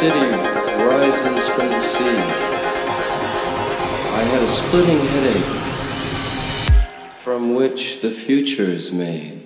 city rises from the sea. I had a splitting headache from which the future is made.